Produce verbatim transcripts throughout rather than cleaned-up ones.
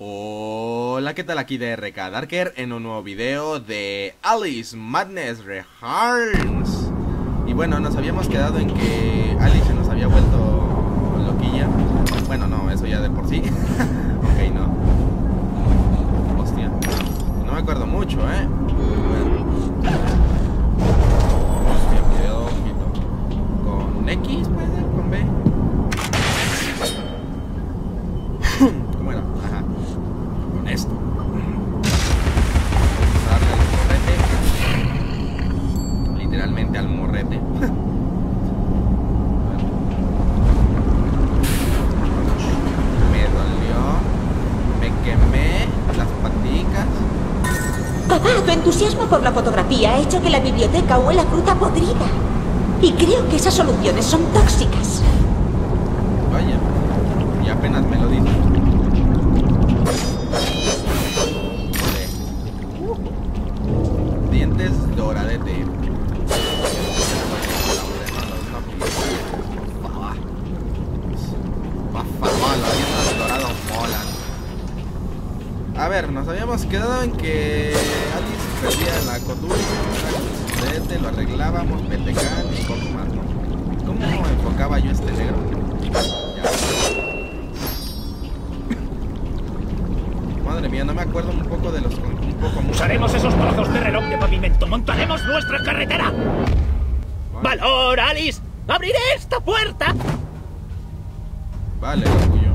Hola, ¿qué tal? Aquí de R K Darker en un nuevo video de Alice Madness Returns. Y bueno, nos habíamos quedado en que Alice nos había vuelto loquilla. Bueno, no, eso ya de por sí. Ok, no. Hostia. No me acuerdo mucho, ¿eh? Hostia, cuidado un poquito. ¿Con X puede ser? ¿Con B? Por la fotografía ha hecho que la biblioteca huela fruta podrida. Y creo que esas soluciones son tóxicas. Vaya, y apenas me lo dice. Vale. Dientes doradete. A ver, nos habíamos quedado en que Alice perdía la cordura, este lo arreglábamos, pendejan y poco más, ¿no? ¿Cómo enfocaba yo este negro? Ya. Madre mía, no me acuerdo un poco de los... Un poco usaremos esos trozos de reloj de pavimento, montaremos nuestra carretera. Vale. ¡Valor, Alice! ¡Abriré esta puerta! Vale, orgullo.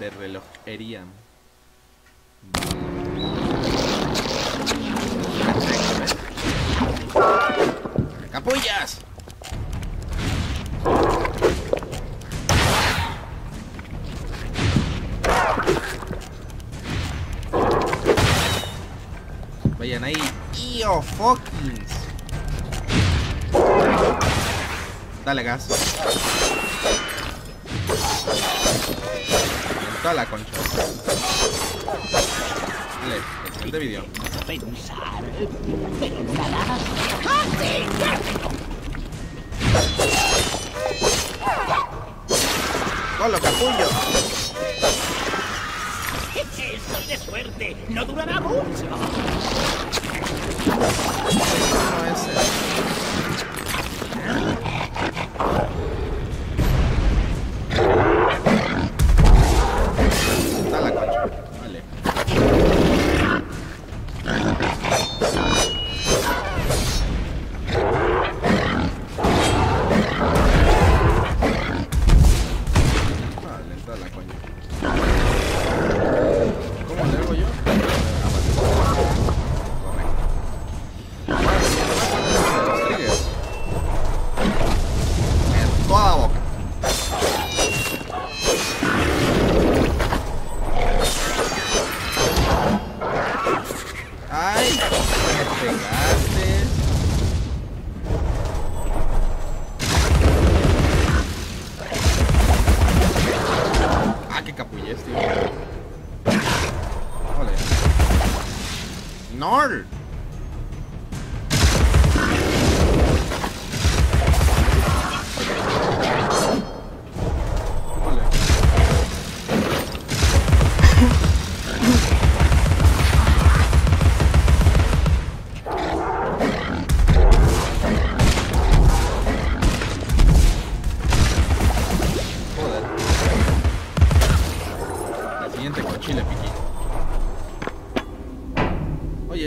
De relojería. ¡Capullas! Vayan ahí. ¡Io fuckings! Dale gas. Toda la concha. Vale, el de vídeo. ¡Con los capullos! ¡Soy de suerte! ¡No durará mucho! No es el...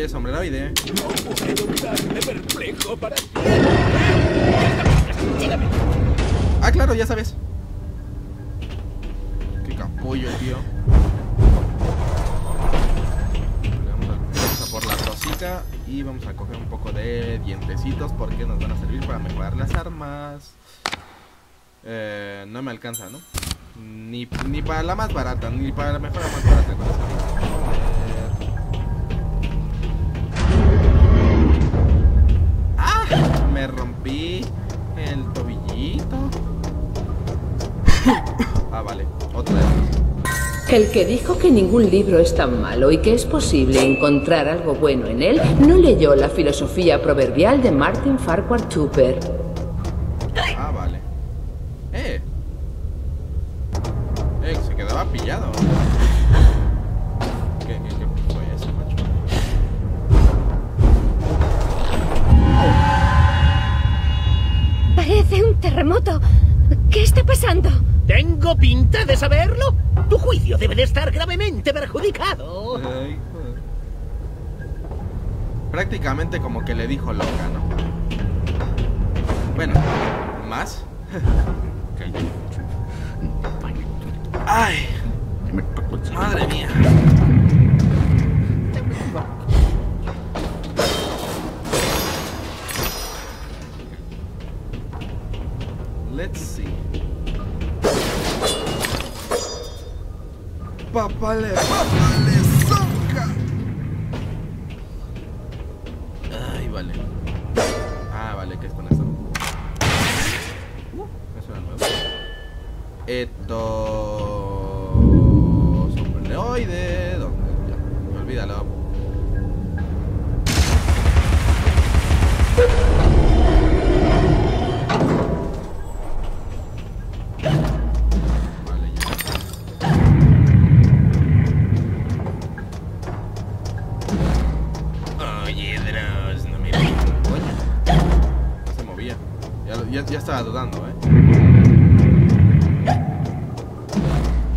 Sombreroide. No puedo quedarme perplejo para ti. Ah, claro, ya sabes. Qué capullo, tío. Vamos a por la rosita y vamos a coger un poco de dientecitos porque nos van a servir para mejorar las armas. Eh, no me alcanza, ¿no? Ni, ni para la más barata, ni para la mejora más barata. Me rompí el tobillito. Ah, vale, otra vez. El que dijo que ningún libro es tan malo y que es posible encontrar algo bueno en él, no leyó la filosofía proverbial de Martin Farquhar Tupper. Ah, vale. Eh. Eh, se quedaba pillado. ¿Qué, qué, qué pico es ese, macho? Oh. Parece un terremoto. ¿Qué está pasando? ¿Tengo pinta de saberlo? Tu juicio debe de estar gravemente perjudicado. Ay, joder. Prácticamente como que le dijo loca, ¿no? Bueno, ¿más? Ay, madre mía. Let's see. Papale, papale, soca. Ay, vale. Ah, vale, que es con esto. Uh, eso era nuevo. Esto. Sombreoide. ¿Dónde? Ya, olvídalo. Estaba dudando, ¿eh?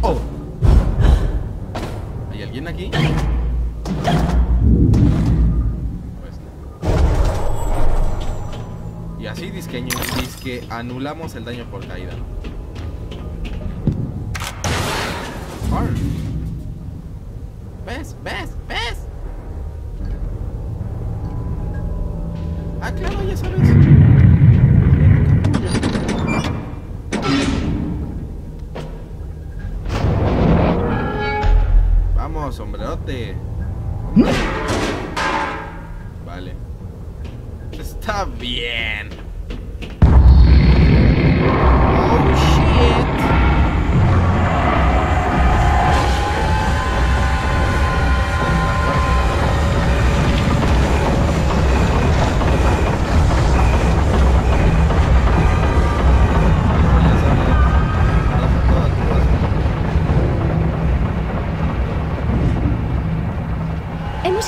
¡Oh! ¿Hay alguien aquí? Pues no. Y así disque, disque anulamos el daño por caída. ¿Ves? ¿Ves? ¿Ves? Ah, claro, ya sabes. Sombrerote. Vale. Está bien. Oh, shit.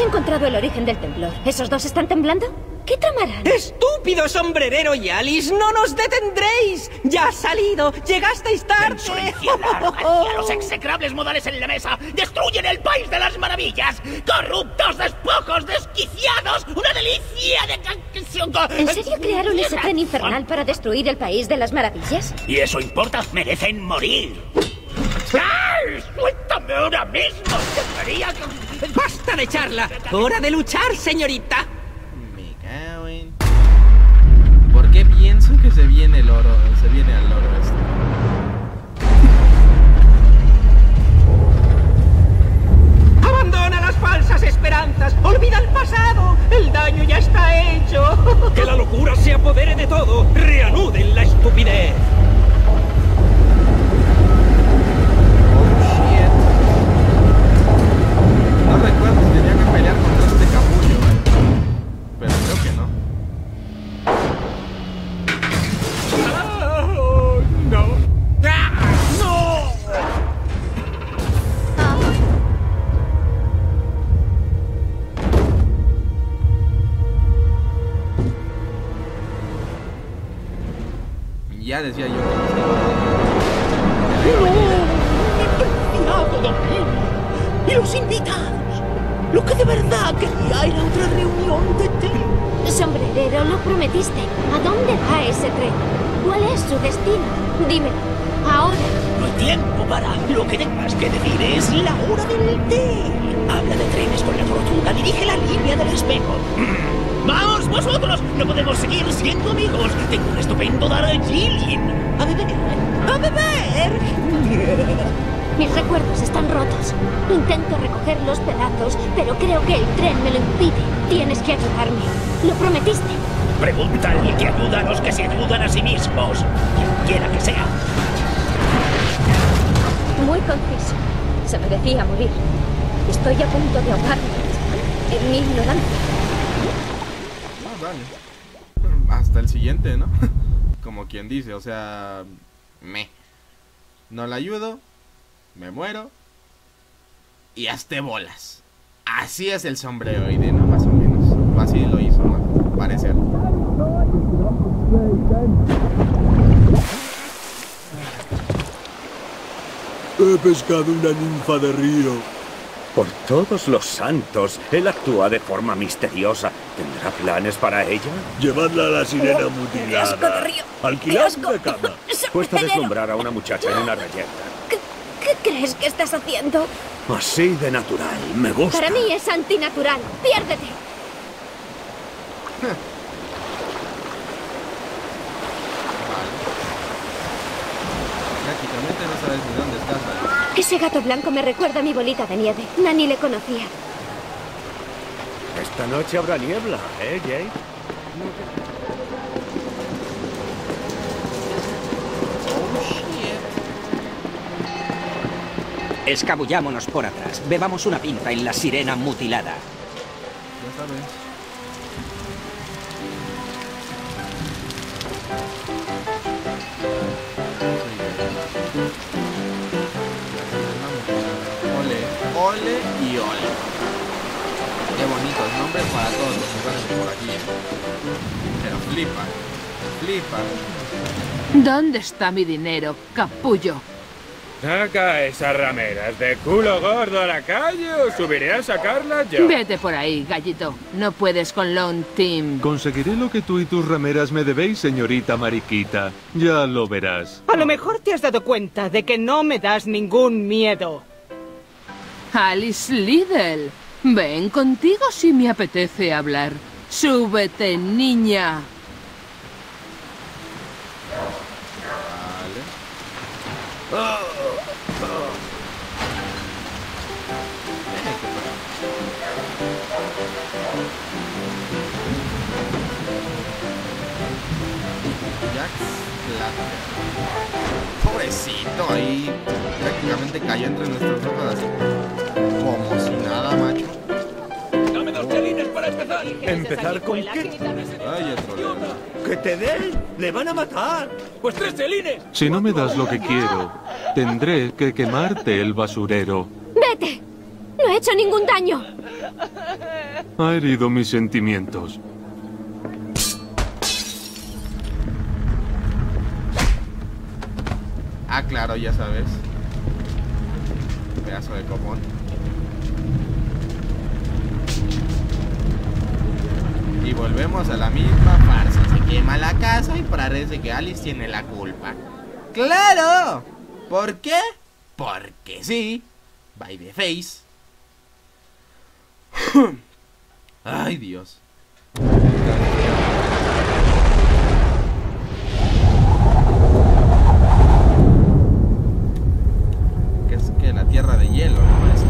Encontrado el origen del temblor. ¿Esos dos están temblando? ¿Qué tramarán? ¡Estúpido sombrerero y Alice! ¡No nos detendréis! ¡Ya ha salido! ¡Llegasteis tarde! ¡Insolencia, la arrogancia, los execrables modales en la mesa! ¡Destruyen el país de las maravillas! ¡Corruptos, despojos, desquiciados! ¡Una delicia de... ¿En serio crearon ese tren infernal para destruir el país de las maravillas? ¿Y eso importa? ¡Merecen morir! ¡Ay! ¡Suéltame ahora mismo! ¡Debería que... ¡Basta de charla! ¡Hora de luchar, señorita! Me cago en... ¿Por qué pienso que se viene el oro? Se viene al oro este. ¡Abandona las falsas esperanzas! ¡Olvida el pasado! ¡El daño ya está hecho! ¡Que la locura se apodere de todo! ¡Reanuden la estupidez! No recuerdo si tenía que pelear contra este capullo, eh. Pero creo que no. Oh, no. ¡Ah, no! Ah. Ya decía yo que no. ¡Y los invitados! Lo que de verdad quería era otra reunión de té. Sombrerero, lo prometiste. ¿A dónde va ese tren? ¿Cuál es su destino? Dime, ahora. No hay tiempo para... Lo que tengas que decir es la hora del té. Habla de trenes con la fortuna, dirige la línea del espejo. Mm. ¡Vamos, vosotros! No podemos seguir siendo amigos. Tengo un estupendo dar a Jillian. A beber, a beber. Mis recuerdos están rotos. Intento recoger los pedazos, pero creo que el tren me lo impide. Tienes que ayudarme. Lo prometiste. Pregúntale que ayuda a los que se ayudan a sí mismos. Quien quiera que sea. Muy conciso. Se merecía morir. Estoy a punto de ahogarme en mi ignorancia. Ah, vale. Hasta el siguiente, ¿no? como quien dice, o sea, me no la ayudo, me muero y hazte bolas. Así es el sombrero, y de no más o menos, así lo hizo, ¿no? Parecer. He pescado una ninfa de río. Por todos los santos, él actúa de forma misteriosa. ¿Tendrá planes para ella? Llevadla a la sirena mutilada. ¡Qué asco de río! ¡Alquilad una cama! Cuesta deslumbrar a una muchacha en una galleta. ¿Qué, ¿Qué crees que estás haciendo? Así de natural, me gusta. Para mí es antinatural. ¡Piérdete! Prácticamente no sabes ni dónde estás, ¿vale? Ese gato blanco me recuerda a mi bolita de nieve. Nani le conocía. Esta noche habrá niebla, ¿eh, Jay? Oh, shit. Escabullámonos por atrás. Bebamos una pinta en la sirena mutilada. Ya sabes. Ole y ole. Qué bonitos nombres para todos los lugares por aquí. Pero flipa, flipa. ¿Dónde está mi dinero, capullo? Saca esas rameras de culo gordo a la calle o subiré a sacarlas yo. Vete por ahí, gallito. No puedes con Lone Team. Conseguiré lo que tú y tus rameras me debéis, señorita Mariquita. Ya lo verás. A lo mejor te has dado cuenta de que no me das ningún miedo. Alice Lidl, ven contigo si me apetece hablar. Súbete, niña. Vale. Pobrecito, ahí prácticamente cayó entre nuestras hojas. Como si nada, macho. Dame dos chelines para empezar. ¿Empezar con qué? Ay, eso. ¿Que te den? ¡Le van a matar! ¡Pues tres chelines! Si no me das lo que quiero, tendré que quemarte el basurero. ¡Vete! No he hecho ningún daño. Ha herido mis sentimientos. Ah, claro, ya sabes. Pedazo de copón. Y volvemos a la misma farsa. Se quema la casa y parece que Alice tiene la culpa. ¡Claro! ¿Por qué? Porque sí. By the face. Ay, Dios. Que es que la tierra de hielo, ¿no es?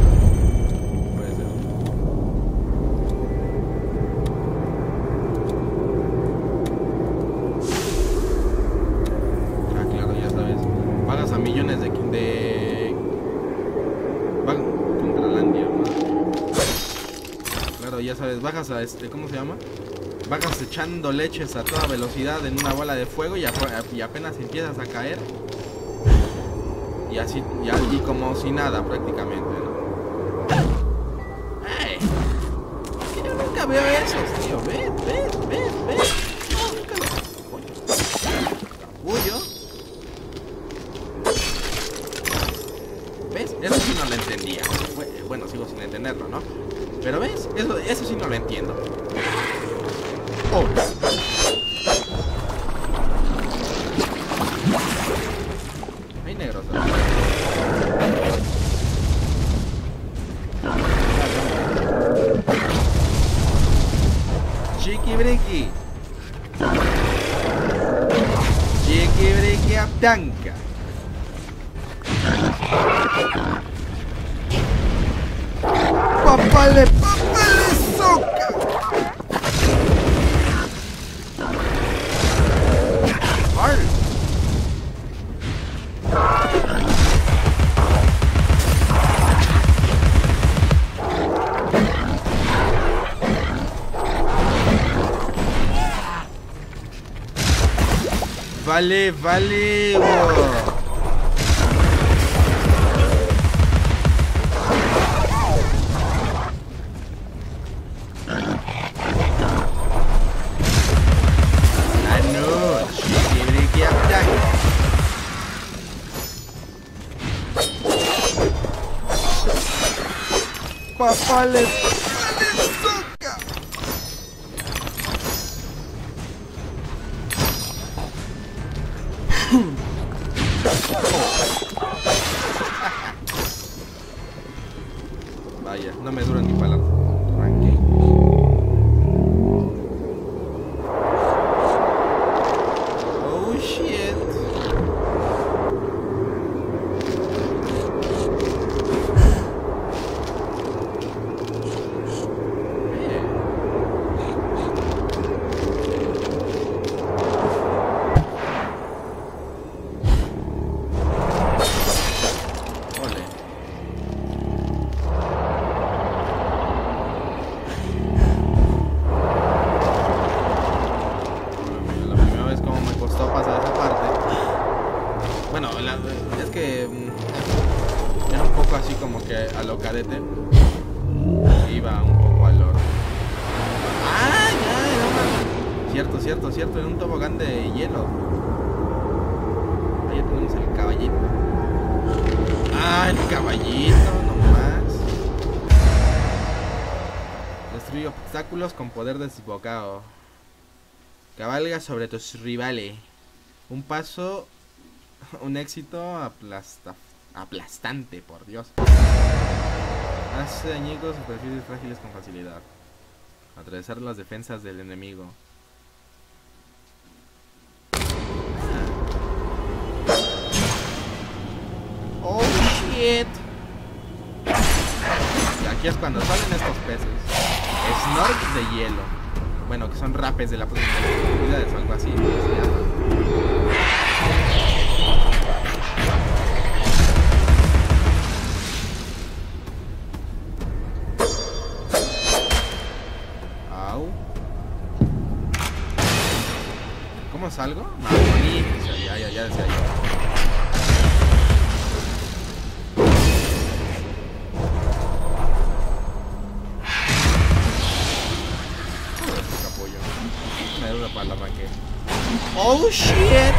Ya sabes, bajas a este, ¿cómo se llama? Bajas echando leches a toda velocidad en una bola de fuego y, a, y apenas empiezas a caer. Y así, y, y como si nada prácticamente, ¿no? Hey, que yo nunca veo esos, tío. Ven, ven, ven, ven. No, nunca lo... Capullo. ¿Ves? Eso sí no lo entendía. Bueno, sigo sin entenderlo, ¿no? Pero ves, eso, eso sí no lo entiendo. Oh. Hay negros. ¿No? Chiqui briqui. Chiqui briqui a tanca. ¡Papale, papale, soca! ¡Ay! Vale, vale. Wow. Ah, no. Tiene que atacar. Papá le... Vaya, no me duran ni palabras. Oh shit. Cierto, cierto, en un tobogán de hielo. Ahí tenemos el caballito. Ah, el caballito, nomás. Destruye obstáculos con poder desbocado. Cabalga sobre tus rivales. Un paso, un éxito aplasta, aplastante, por Dios. Hace dañicos superficies frágiles con facilidad. Atravesar las defensas del enemigo. Aquí es cuando salen estos peces. Snorks de hielo. Bueno, que son rapes de la profundidad, es algo así. Au. ¿Cómo salgo? No, ni, ya, ya, ya decía yo. Oh shit.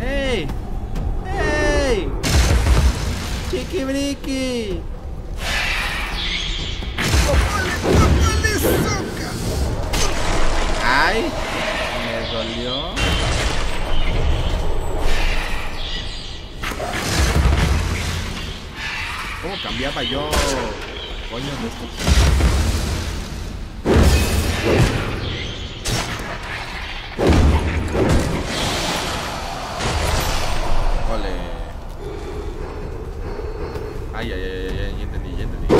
Hey. Hey. Chiqui briqui. Ay, me dolió. ¿Cómo cambiaba yo? Coño de estos. Ay, ay, ay, ay, ya entendí, ya entendí.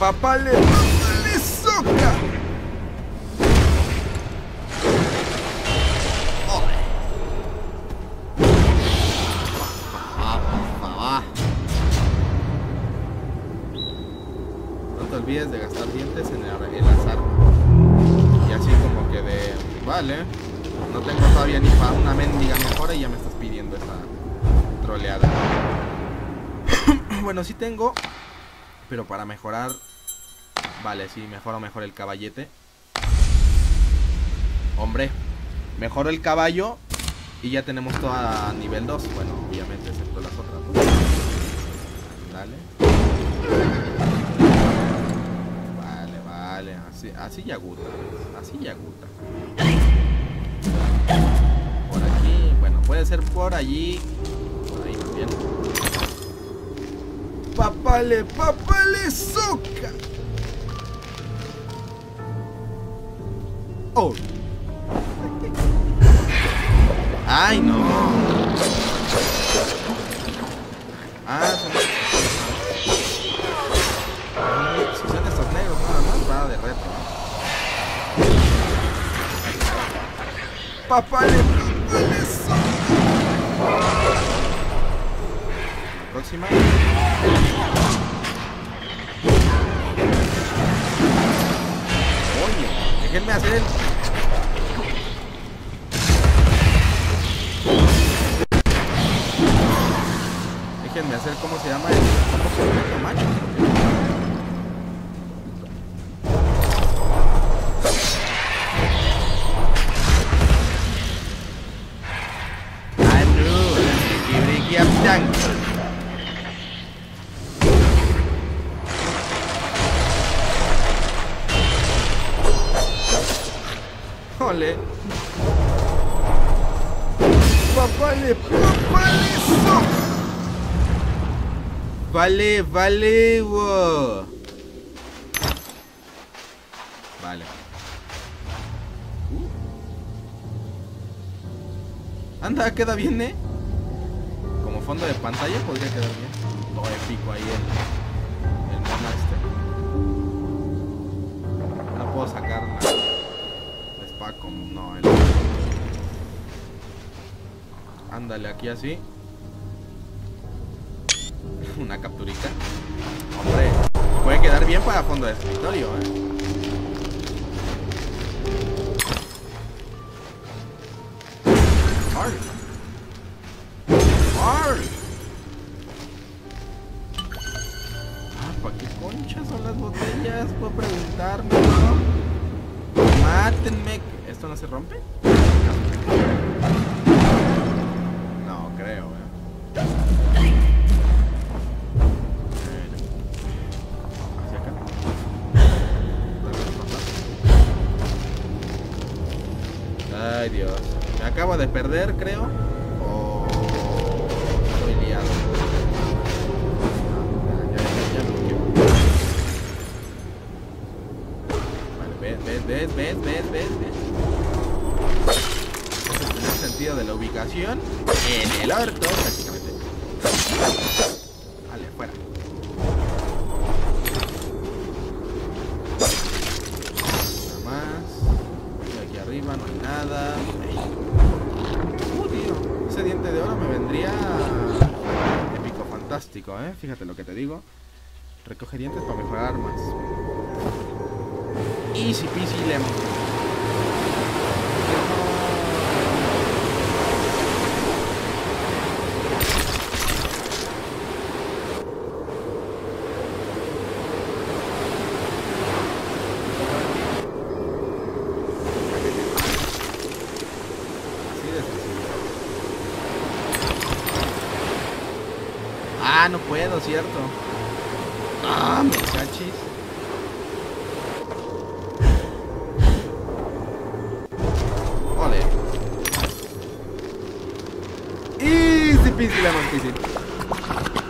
Papá le... le soca. Oh. Ah, papá. Olvides de gastar dientes en el, el azar. Y así como que de... Vale, no tengo todavía ni para una mendiga mejora y ya me estás pidiendo esa troleada. Bueno, sí tengo, pero para mejorar. Vale, sí, mejoro mejor el caballete. Hombre, mejoro el caballo. Y ya tenemos toda nivel dos. Bueno, obviamente excepto las otras. Dale. Vale, así, así ya gusta, así ya gusta. Por aquí, bueno, puede ser por allí. Por ahí también. Papale, papale, soca. Oh. Ay, no. Ah, papá le... encima. Coño, déjenme hacer el... Déjenme hacer, ¿cómo se llama? El combo completo, macho. Ole. Papale, papale, so. Vale, vale, wow. Vale. Uh. Anda, queda bien, eh. Como fondo de pantalla podría quedar bien. Todo épico ahí el, el mono este. No puedo sacar nada. Como, no, el... Ándale, aquí así. Una capturita. Hombre, puede quedar bien para fondo de escritorio, eh. ¡Ar! ¡Ar! Ah, ¿para qué conchas son las botellas? Puedo preguntarme, ¿no? Mátenme. ¿Esto no se rompe? No, no creo, eh. Hacia acá. Ay, Dios. Me acabo de perder, creo. Oh, estoy liado. Vale, ves, ves, ves, ves, ves, ves. De la ubicación en el orto, prácticamente. Vale, fuera. Nada más. Aquí arriba no hay nada. Uh, tío. Ese diente de oro me vendría épico, fantástico, eh. Fíjate lo que te digo. Recoge dientes para mejorar armas. Easy peasy lemon. Ah, no puedo, cierto. Ah, me cachis. Ole. Easy peasy lemon peasy.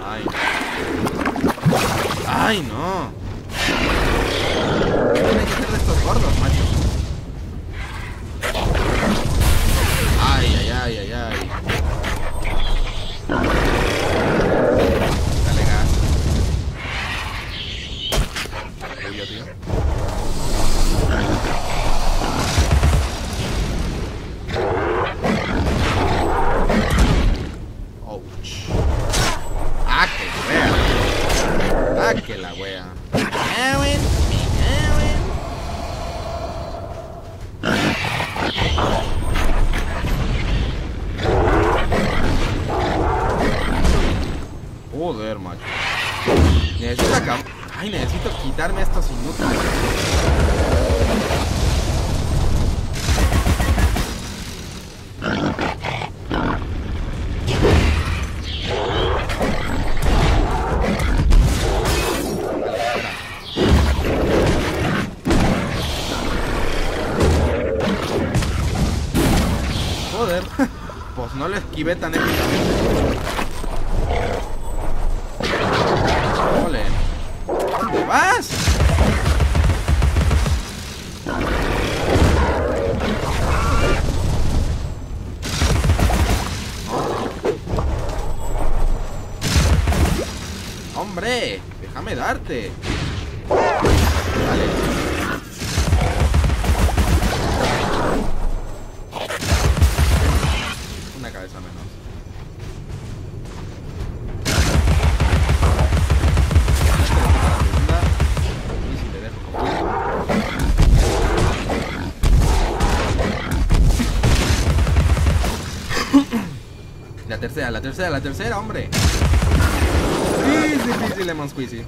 Ay. Ay, no. ¿Qué tiene que hacer de estos gordos, macho? Ay, ay, ay, ay, ay. Joder, macho. Necesito acá. Ay, necesito quitarme estos inútiles. Joder, pues no lo esquivé tan épicamente. ¡Vas! ¡Hombre! ¡Déjame darte! Vale. La tercera, la tercera, la tercera, hombre. Es difícil, Lemon Squeezy.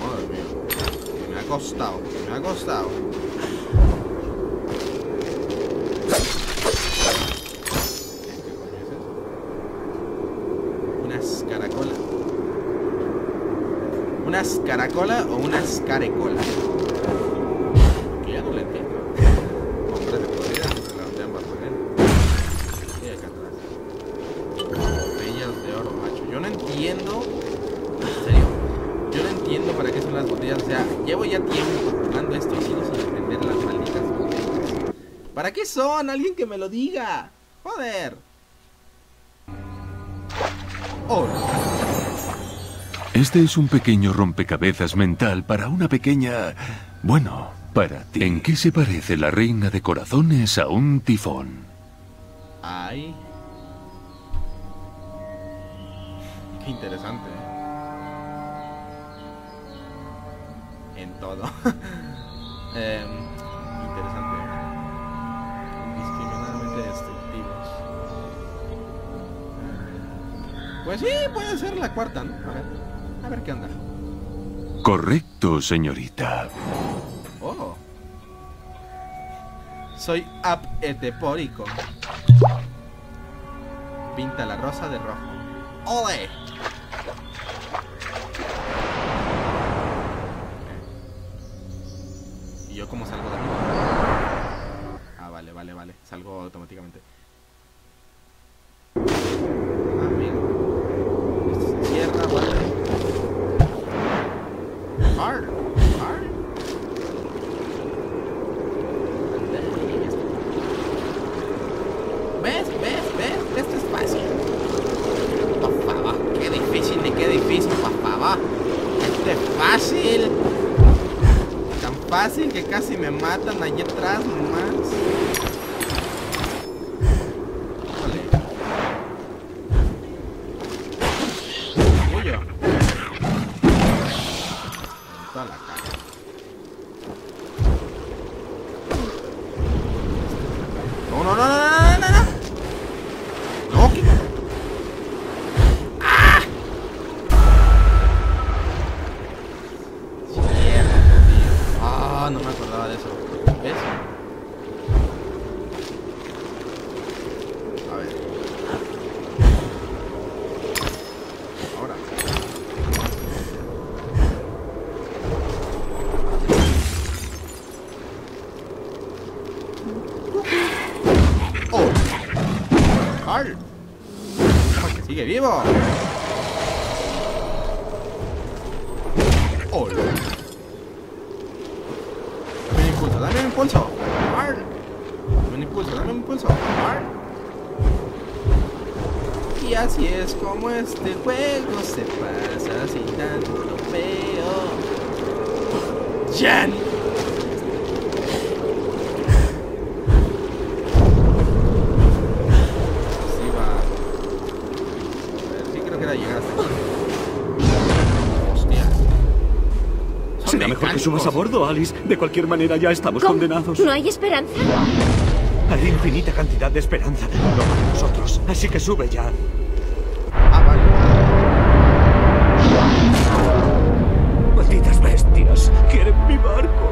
Madre mía. Me ha costado, me ha costado. Unas caracolas. ¿Unas caracolas o unas carecolas? ¿Para qué son? Alguien que me lo diga. Joder. Oh. Este es un pequeño rompecabezas mental para una pequeña... Bueno, para ti. ¿En qué se parece la reina de corazones a un tifón? Ay. Qué interesante. En todo. eh... Pues sí, puede ser la cuarta, ¿no? A ver, a ver qué onda. Correcto, señorita. Oh. Soy apetepórico. Pinta la rosa de rojo. ¡Ole! ¿Y yo cómo salgo de aquí? Ah, vale, vale, vale. Salgo automáticamente. Que casi me matan allí atrás nomás. Vale. Huyo. Toda la cara. No, no, no, no, no, no, no. No, ¿qué? ¡Ah! Ah, no me acordaba de eso. ¿Ves? A ver. Ahora. Oh. Carl. Porque sigue vivo. Así es como este juego se pasa sin tanto lo feo. ¡Jan! Sí, va. A ver, sí creo que era llegar hasta aquí. Hostia. Será mejor que subas a bordo, Alice. De cualquier manera ya estamos ¿Cómo? condenados. ¿No hay esperanza? Hay infinita cantidad de esperanza. Lo para nosotros. Así que sube ya. Malditas bestias, quieren mi barco.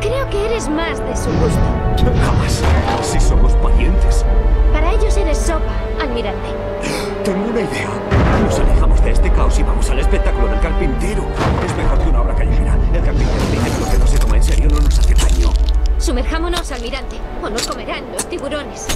Creo que eres más de su gusto. Jamás, si somos parientes. Para ellos eres sopa, almirante. Tengo una idea. Nos alejamos de este caos y vamos al espectáculo del carpintero. Es mejor que una obra callejera. El carpintero dice que lo que no se toma en serio no nos hace daño. Sumerjámonos, almirante, o nos comerán los tiburones.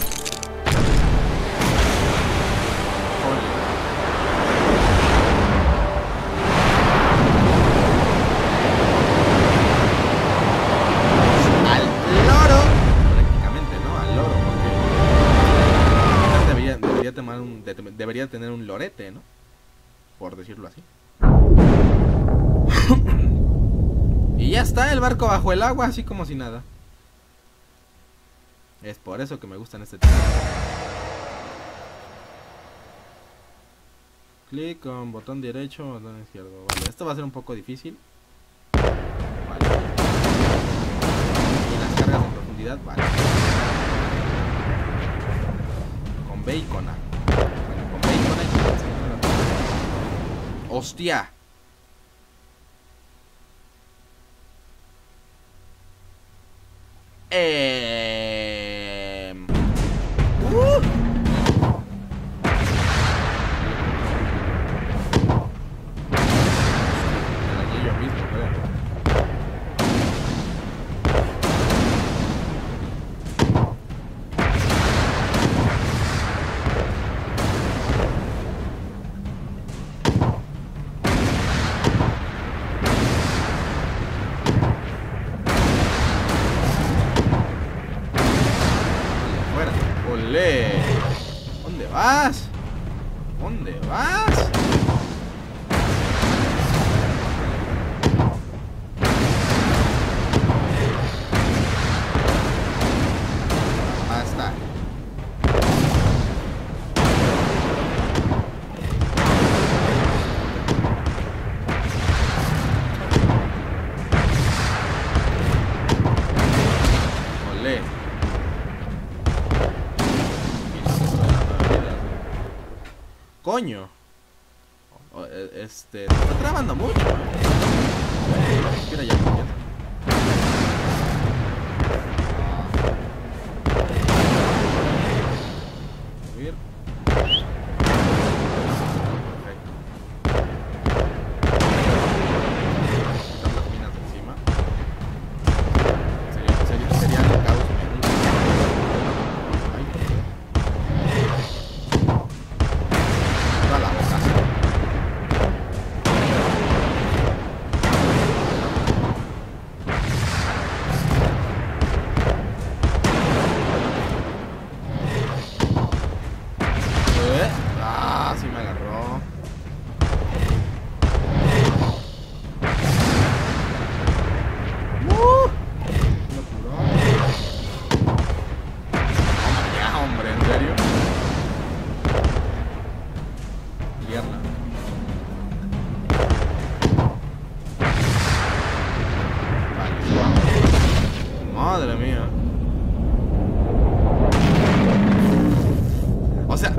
Debería tener un lorete, ¿no? Por decirlo así. Y ya está el barco bajo el agua, así como si nada. Es por eso que me gustan este tipo. Clic con botón derecho, botón izquierdo. Vale, esto va a ser un poco difícil. Vale. Y las cargas en profundidad, vale. bacona. Bueno, con bacona y con bacona. ¡Hostia! Eh... Uh. ¿Dónde vas? ¿Dónde vas? Basta. Olé. Coño, este, se está trabando mucho. Mira ya,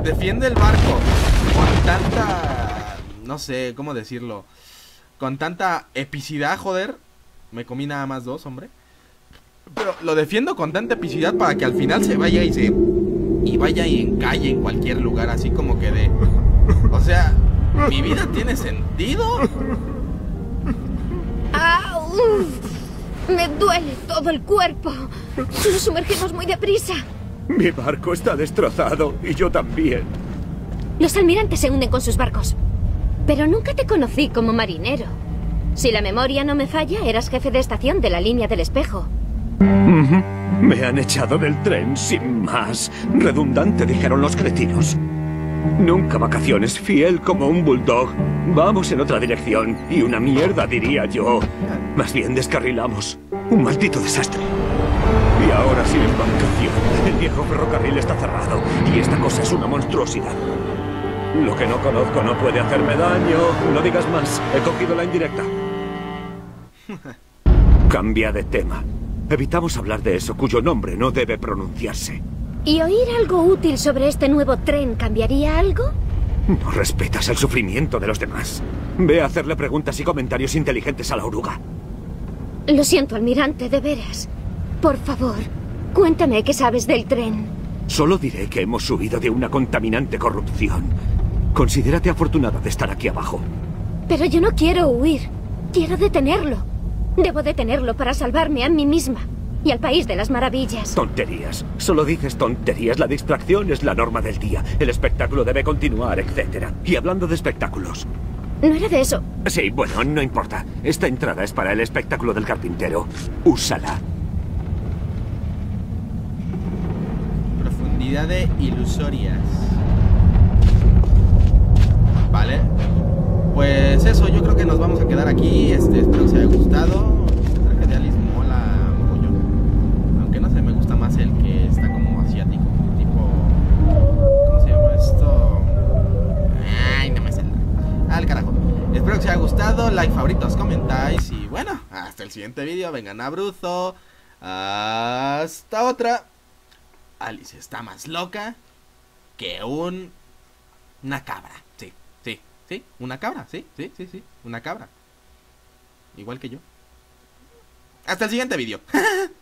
defiende el barco con tanta, no sé cómo decirlo, con tanta epicidad, joder. Me comí nada más dos, hombre. Pero lo defiendo con tanta epicidad para que al final se vaya y se y vaya y encalle en cualquier lugar, así como que de, o sea, mi vida tiene sentido. ¡Au! Me duele todo el cuerpo. Nos sumergimos muy deprisa. Mi barco está destrozado, y yo también. Los almirantes se hunden con sus barcos. Pero nunca te conocí como marinero. Si la memoria no me falla, eras jefe de estación de la línea del espejo. Mm-hmm. Me han echado del tren sin más. Redundante, dijeron los cretinos. Nunca vacaciones, fiel como un bulldog. Vamos en otra dirección, y una mierda diría yo. Más bien descarrilamos. Un maldito desastre. Y ahora sin embarcación, el viejo ferrocarril está cerrado y esta cosa es una monstruosidad. Lo que no conozco no puede hacerme daño. No digas más, he cogido la indirecta. Cambia de tema. Evitamos hablar de eso cuyo nombre no debe pronunciarse. ¿Y oír algo útil sobre este nuevo tren cambiaría algo? No respetas el sufrimiento de los demás. Ve a hacerle preguntas y comentarios inteligentes a la oruga. Lo siento, almirante, de veras. Por favor, cuéntame qué sabes del tren. Solo diré que hemos huido de una contaminante corrupción. Considérate afortunada de estar aquí abajo. Pero yo no quiero huir. Quiero detenerlo. Debo detenerlo para salvarme a mí misma y al País de las Maravillas. Tonterías. Solo dices tonterías. La distracción es la norma del día. El espectáculo debe continuar, etcétera. Y hablando de espectáculos... No era de eso. Sí, bueno, no importa. Esta entrada es para el espectáculo del carpintero. Úsala. De ilusorias. Vale, pues eso, yo creo que nos vamos a quedar aquí. Este, espero que os haya gustado. Este traje de Alice mola mucho. Aunque no sé, me gusta más el que está como asiático. Tipo, ¿cómo se llama esto? Ay, no me sale. Al carajo. Espero que os haya gustado. Like, favoritos, comentáis. Y bueno, hasta el siguiente vídeo. Vengan a Bruzo. Hasta otra. Alice está más loca que un... una cabra. Sí, sí, sí, una cabra, sí, sí, sí, sí, una cabra. Igual que yo. Hasta el siguiente vídeo.